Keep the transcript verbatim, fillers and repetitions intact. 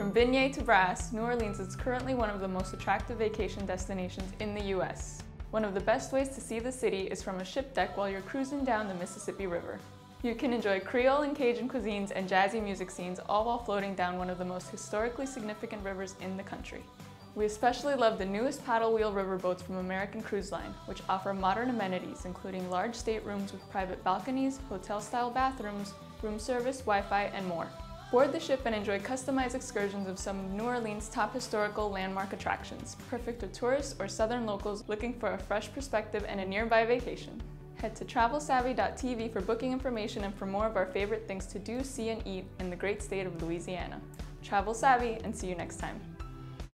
From Vignette to Brass, New Orleans is currently one of the most attractive vacation destinations in the U S. One of the best ways to see the city is from a ship deck while you're cruising down the Mississippi River. You can enjoy Creole and Cajun cuisines and jazzy music scenes, all while floating down one of the most historically significant rivers in the country. We especially love the newest paddle wheel riverboats from American Cruise Line, which offer modern amenities including large staterooms with private balconies, hotel-style bathrooms, room service, Wi-Fi, and more. Board the ship and enjoy customized excursions of some of New Orleans' top historical landmark attractions, perfect for tourists or southern locals looking for a fresh perspective and a nearby vacation. Head to Travel Savvy dot T V for booking information and for more of our favorite things to do, see, and eat in the great state of Louisiana. Travel Savvy, and see you next time.